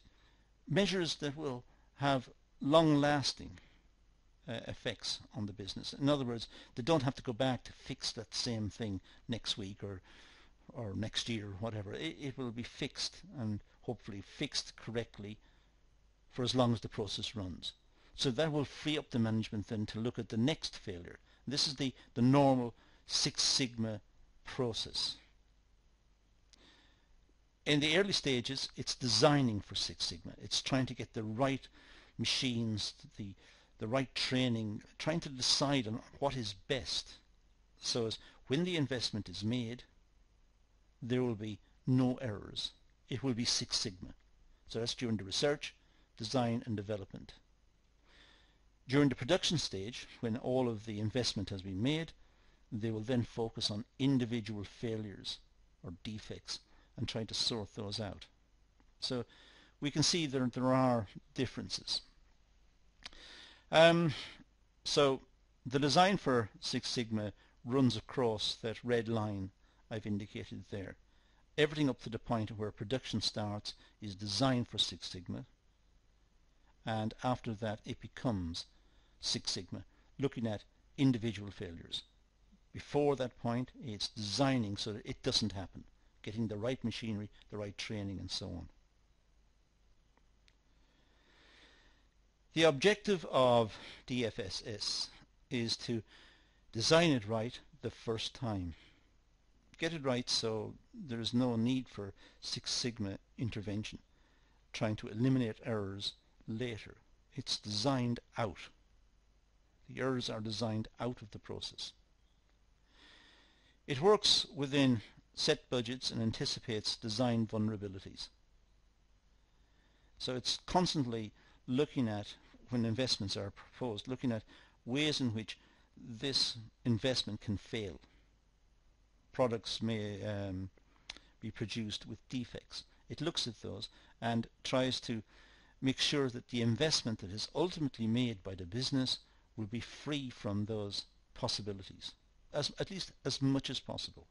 measures that will have long-lasting uh, effects on the business. In other words, they don't have to go back to fix that same thing next week or or next year or whatever. It, it will be fixed, and hopefully fixed correctly, for as long as the process runs. So that will free up the management then to look at the next failure. This is the, the normal Six Sigma process. In the early stages, it's designing for Six Sigma. It's trying to get the right machines, the the right training, trying to decide on what is best, so as when the investment is made, there will be no errors. It will be Six Sigma. So that's during the research, design and development. During the production stage, when all of the investment has been made, they will then focus on individual failures or defects and try to sort those out. So we can see that there are differences. Um, so the design for Six Sigma runs across that red line I've indicated there. Everything up to the point where production starts is designed for Six Sigma, and after that it becomes Six Sigma, looking at individual failures. Before that point, it's designing so that it doesn't happen, getting the right machinery, the right training and so on. The objective of D F S S is to design it right the first time. Get it right so there is no need for Six Sigma intervention, trying to eliminate errors later. It's designed out. The errors are designed out of the process. It works within set budgets and anticipates design vulnerabilities. So it's constantly looking at, when investments are proposed, looking at ways in which this investment can fail. Products may um, be produced with defects. It looks at those and tries to make sure that the investment that is ultimately made by the business will be free from those possibilities, as, at least as much as possible.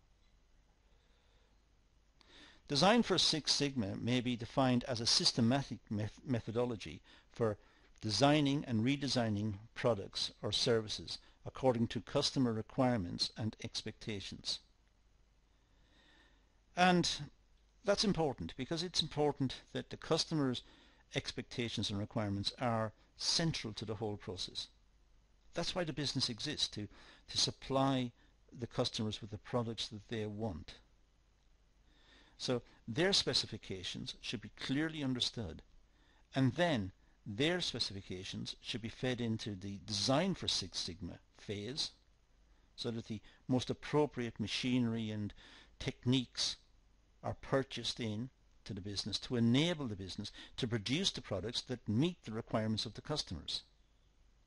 Design for Six Sigma may be defined as a systematic meth methodology for designing and redesigning products or services according to customer requirements and expectations. And that's important, because it's important that the customer's expectations and requirements are central to the whole process. That's why the business exists, to, to supply the customers with the products that they want. So their specifications should be clearly understood, and then their specifications should be fed into the design for Six Sigma phase, so that the most appropriate machinery and techniques are purchased in to the business to enable the business to produce the products that meet the requirements of the customers,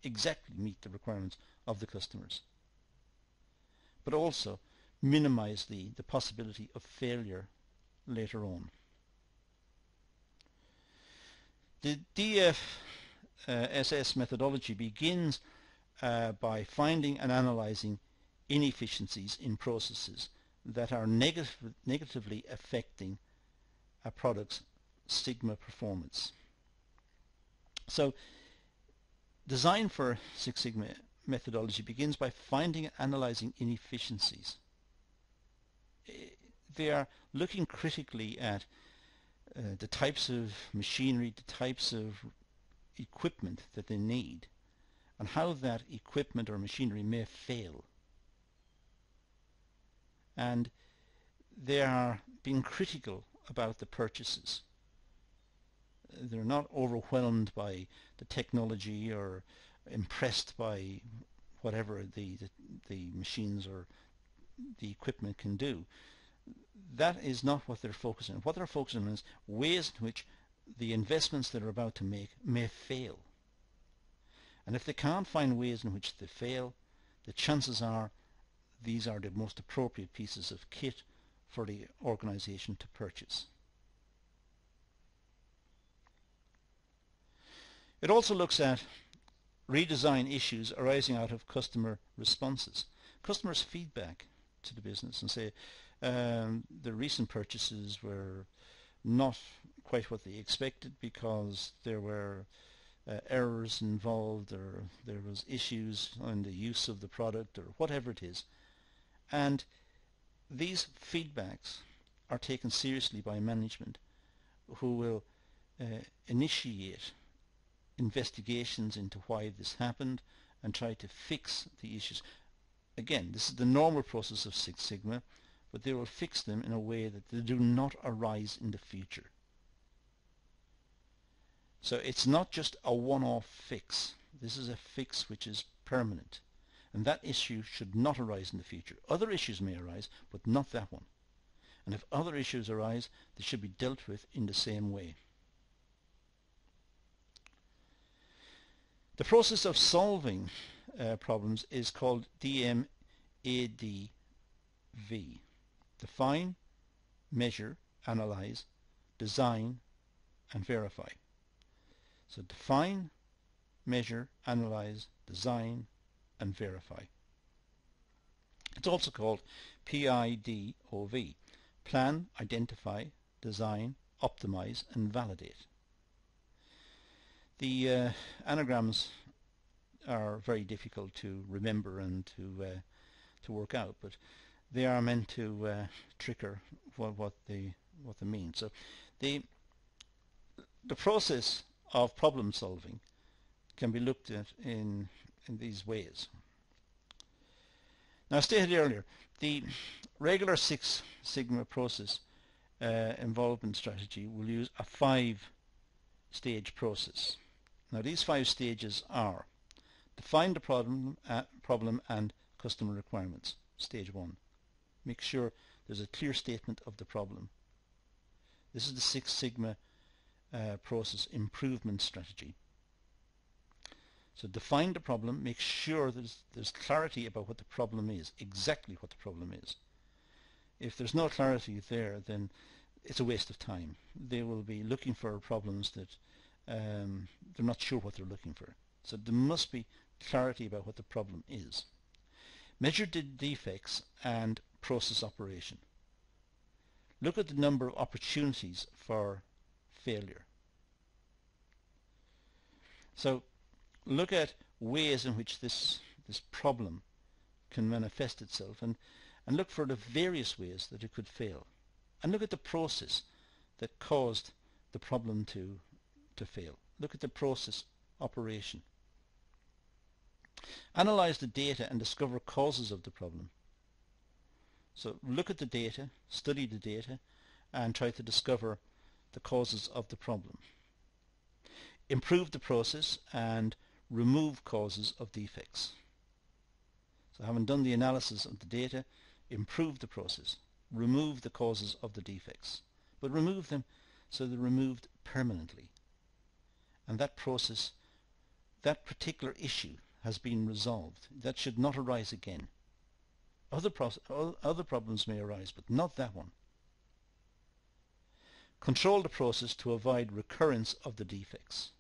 exactly meet the requirements of the customers, but also minimize the, the possibility of failure later on. The D F S S methodology begins uh, by finding and analyzing inefficiencies in processes that are negative, negatively affecting a product's Sigma performance. So design for Six Sigma methodology begins by finding and analyzing inefficiencies they are looking critically at uh, the types of machinery, the types of equipment that they need, and how that equipment or machinery may fail. And they are being critical about the purchases. They're not overwhelmed by the technology or impressed by whatever the, the, the machines or the equipment can do. That is not what they're focusing on. What they're focusing on is ways in which the investments that are about to make may fail. And if they can't find ways in which they fail, the chances are these are the most appropriate pieces of kit for the organization to purchase. It also looks at redesign issues arising out of customer responses. Customers' feedback to the business and say um, the recent purchases were not quite what they expected because there were uh, errors involved, or there was issues on the use of the product, or whatever it is. And these feedbacks are taken seriously by management, who will uh, initiate investigations into why this happened and try to fix the issues. Again, this is the normal process of Six Sigma, but they will fix them in a way that they do not arise in the future. So it's not just a one-off fix. This is a fix which is permanent, and that issue should not arise in the future. Other issues may arise, but not that one. And if other issues arise, they should be dealt with in the same way. The process of solving uh, problems is called D M A D V. Define, measure, analyze, design, and verify. So define, measure, analyze, design, and verify. It's also called P I D O V. Plan, identify, design, optimize, and validate. The uh, anagrams are very difficult to remember and to uh, to work out, but they are meant to uh, trigger what, what they what they mean. So the the process of problem solving can be looked at in in these ways. Now, I stated earlier the regular Six Sigma process uh, involvement strategy will use a five-stage process. Now, these five stages are: define the problem, uh, problem and customer requirements, stage one. Make sure there's a clear statement of the problem. This is the Six Sigma uh, process improvement strategy. So define the problem, make sure there's, there's clarity about what the problem is, exactly what the problem is. If there's no clarity there, then it's a waste of time. They will be looking for problems that Um, they're not sure what they're looking for. So there must be clarity about what the problem is. Measure the defects and process operation. Look at the number of opportunities for failure. So look at ways in which this this problem can manifest itself, and and look for the various ways that it could fail, and look at the process that caused the problem to to fail. Look at the process operation. Analyze the data and discover causes of the problem. So look at the data, study the data, and try to discover the causes of the problem. Improve the process and remove causes of defects. So having done the analysis of the data, improve the process, remove the causes of the defects, but remove them so they're removed permanently. And that process, that particular issue, has been resolved. That should not arise again. Other, other problems may arise, but not that one. Control the process to avoid recurrence of the defects.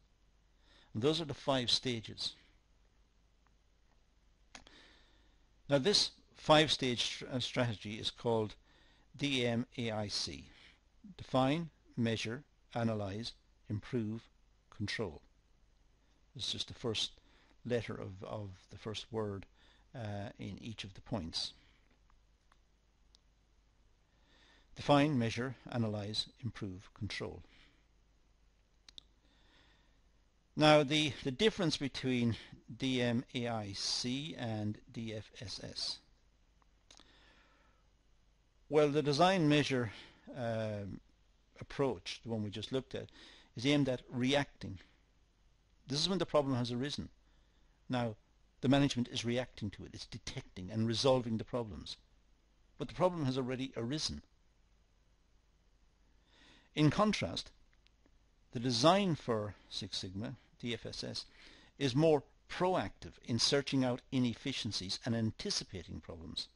And those are the five stages. Now, this five-stage strategy is called D M A I C. Define, measure, analyze, improve, control. It's just the first letter of, of the first word uh, in each of the points. Define, measure, analyze, improve, control. Now the, the difference between D M A I C and D F S S. Well, the design measure um, approach, the one we just looked at, is aimed at reacting. This is when the problem has arisen. Now the management is reacting to it, it's detecting and resolving the problems. But the problem has already arisen. In contrast, the design for Six Sigma, D F S S, is more proactive in searching out inefficiencies and anticipating problems.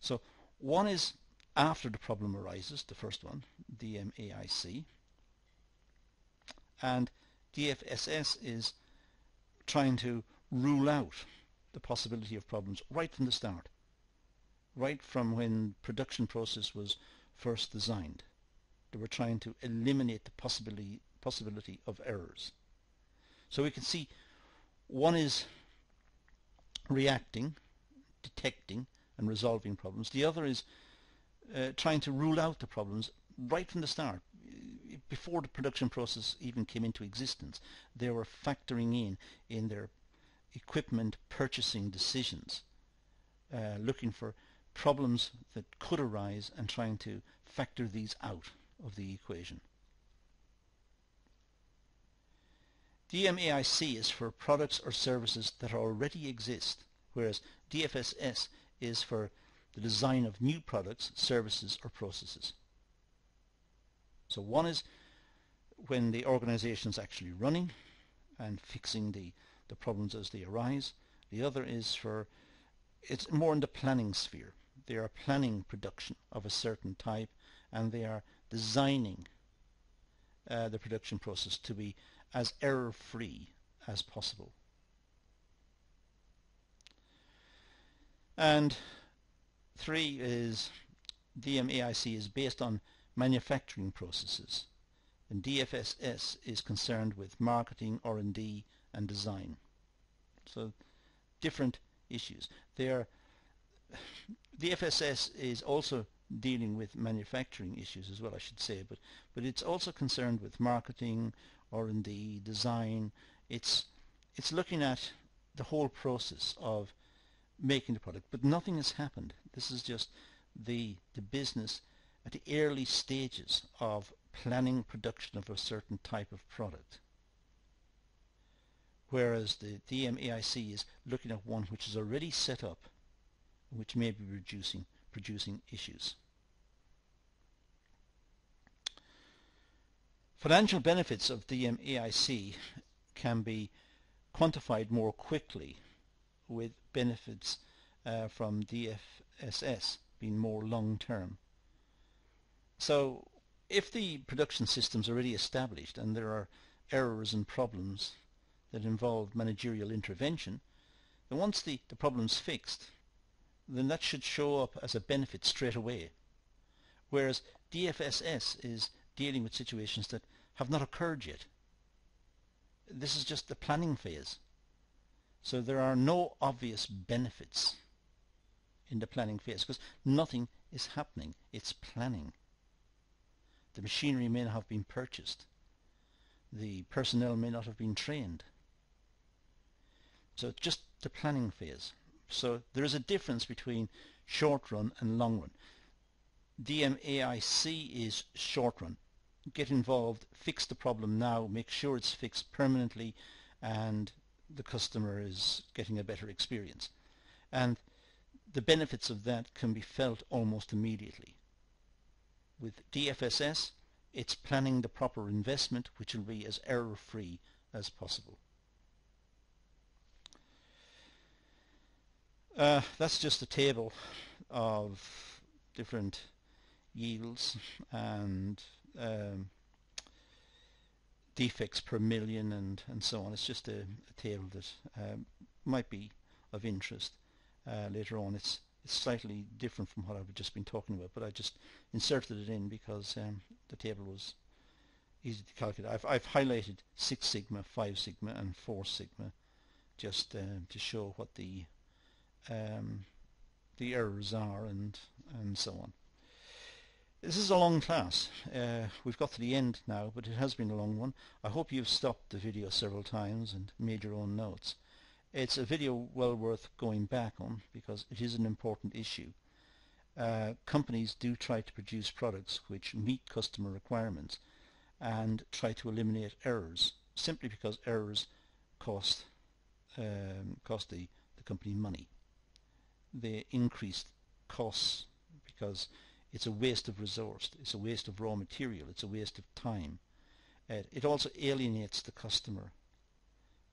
So one is after the problem arises, the first one, D M A I C, and D F S S is trying to rule out the possibility of problems right from the start, right from when the production process was first designed. They were trying to eliminate the possibility possibility of errors. So we can see one is reacting, detecting and resolving problems. The other is uh, trying to rule out the problems right from the start. Before the production process even came into existence, they were factoring in in their equipment purchasing decisions, uh, looking for problems that could arise and trying to factor these out of the equation. D M A I C is for products or services that already exist, whereas D F S S is for the design of new products, services or processes. So one is when the organization is actually running and fixing the, the problems as they arise. The other is for, it's more in the planning sphere. They are planning production of a certain type and they are designing uh, the production process to be as error-free as possible. And three is D M A I C is based on manufacturing processes and D F S S is concerned with marketing, R and D and design. So different issues. They are, D F S S is also dealing with manufacturing issues as well, I should say, but but it's also concerned with marketing, R and D, design. It's it's looking at the whole process of making the product, but nothing has happened. This is just the the business at the early stages of planning production of a certain type of product. Whereas the D M A I C is looking at one which is already set up, which may be reducing producing issues. Financial benefits of D M A I C can be quantified more quickly, with benefits uh, from D F S S being more long-term. So if the production system is already established and there are errors and problems that involve managerial intervention, then once the, the problem's fixed, then that should show up as a benefit straight away. Whereas D F S S is dealing with situations that have not occurred yet. This is just the planning phase. So there are no obvious benefits in the planning phase because nothing is happening. It's planning. The machinery may not have been purchased. The personnel may not have been trained. So it's just the planning phase. So there is a difference between short run and long run. D M A I C is short run. Get involved, fix the problem now, make sure it's fixed permanently and the customer is getting a better experience. And the benefits of that can be felt almost immediately. With D F S S, it's planning the proper investment which will be as error-free as possible. Uh, that's just a table of different yields and um, defects per million and, and so on. It's just a, a table that um, might be of interest uh, later on. It's, it's slightly different from what I've just been talking about, but I just inserted it in because um, the table was easy to calculate. I've, I've highlighted Six Sigma, Five Sigma and Four Sigma just uh, to show what the Um, the errors are and and so on. This is a long class. Uh, we've got to the end now, but it has been a long one. I hope you've stopped the video several times and made your own notes. It's a video well worth going back on because it is an important issue. Uh, companies do try to produce products which meet customer requirements and try to eliminate errors, simply because errors cost um, cost the, the company money. They increase costs because it's a waste of resource, it's a waste of raw material, it's a waste of time. Uh, it also alienates the customer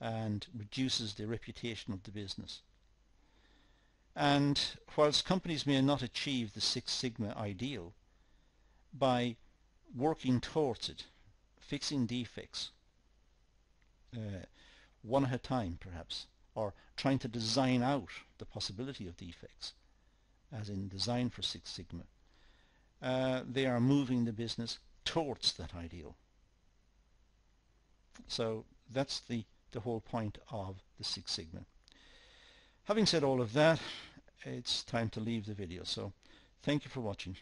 and reduces the reputation of the business. And whilst companies may not achieve the Six Sigma ideal, by working towards it, fixing defects, uh, one at a time perhaps, or trying to design out the possibility of defects, as in design for Six Sigma, Uh, they are moving the business towards that ideal. So that's the, the whole point of the Six Sigma. Having said all of that, it's time to leave the video. So thank you for watching.